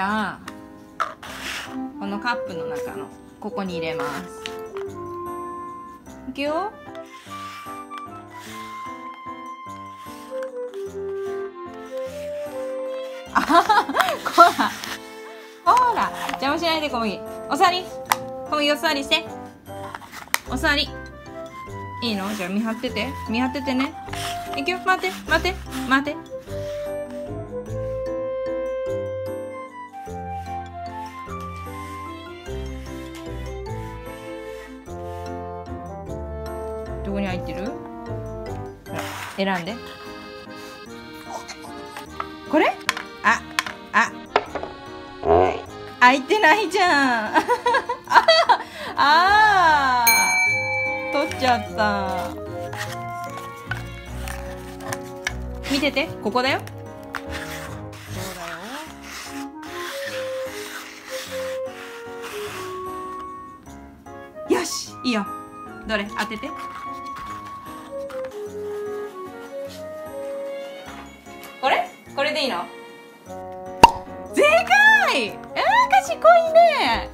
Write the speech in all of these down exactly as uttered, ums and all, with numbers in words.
らこのカップの中のここに入れます。いくよ。あはは、こらほら邪魔しないで小麦。お座り小麦、お座りして、お座り。いいの？じゃあ見張ってて、見張っててね。いくよ、待って待って待って。どこに入ってる？選んで。これ？あ、あ、開いてないじゃん。ああ、取っちゃった。見てて、ここだよ。そうだよ。よし、いいよ。どれ？当てて。これ？これでいいの？でかい！ああ、賢いね。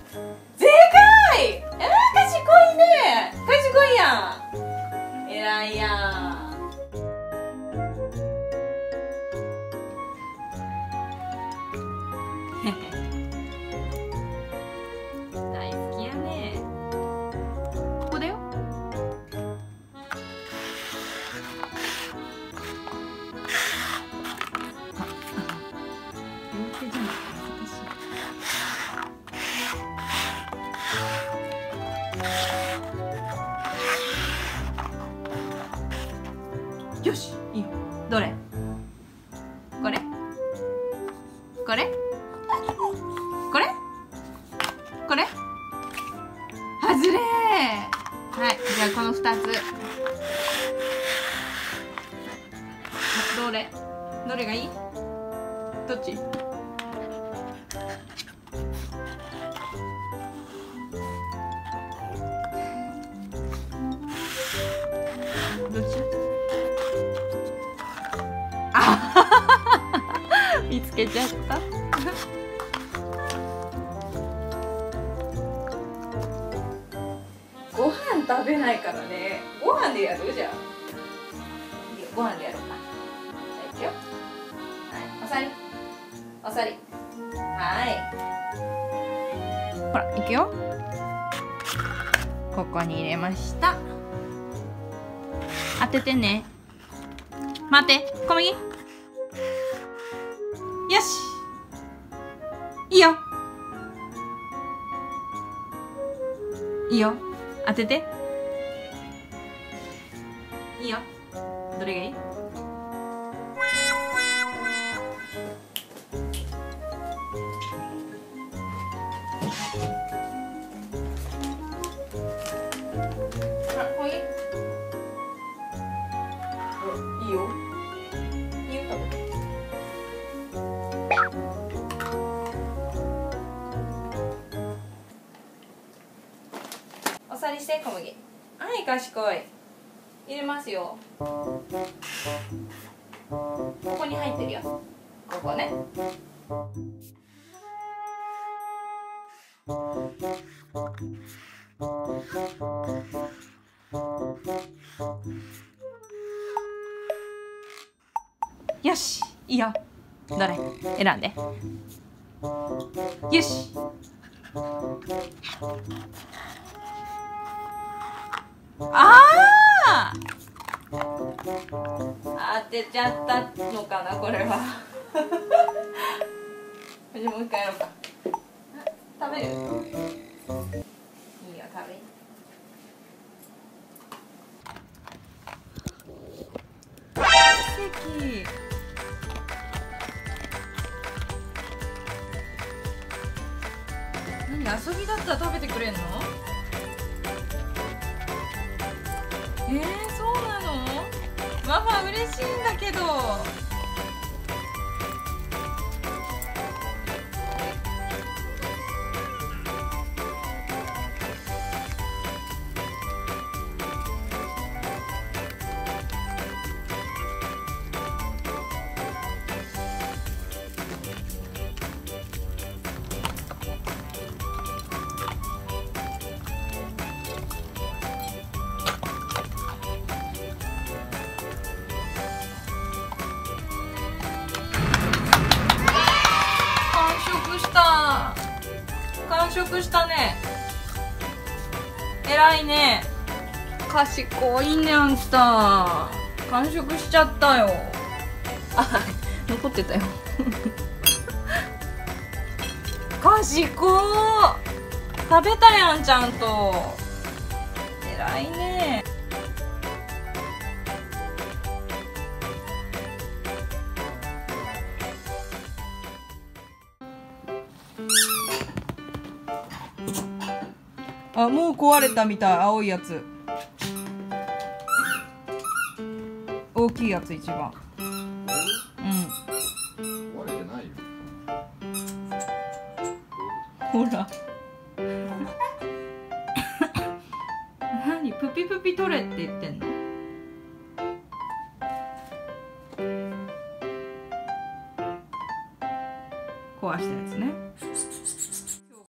でかい！ああ、賢いね。賢いやん。えらいやん。大好きやね。ここだよ。よし、いいよ。どれ？これ？これ？これ？これ？はずれー。はい、じゃあこのふたつ。どれ？どれがいい？どっち？どっち？あ見つけちゃった。ご飯食べないからね。ご飯でやろうじゃん。ご飯でやろうか。じゃあ行くよ。はい、おさり。おさり。はい。ほら行くよ。ここに入れました。当ててね。待って、小麦。よし。いいよ。いいよ。当てて。いいよ。どれがいい？いいよ。いいよ、食べて。おさりして、小麦。はい、賢い。入れますよ。ここに入ってるよ。ここね。よし、いいよ。どれ選んで。よし。ああ、当てちゃったのかな、これは。もう一回やろうか。食べる？いいよ、食べる。奇跡。遊びだったら食べてくれんの？えー、そうなの？ママ嬉しいんだけど。食したね。偉いね。賢いね、あんた。完食しちゃったよ。あ、残ってたよ。賢い。食べたやん、ちゃんと。偉いね。あ、もう壊れたみたい、青いやつ。大きいやつ一番。うん。壊れてないよ。ほら。何、プピプピ取れって言ってんの？壊したやつね。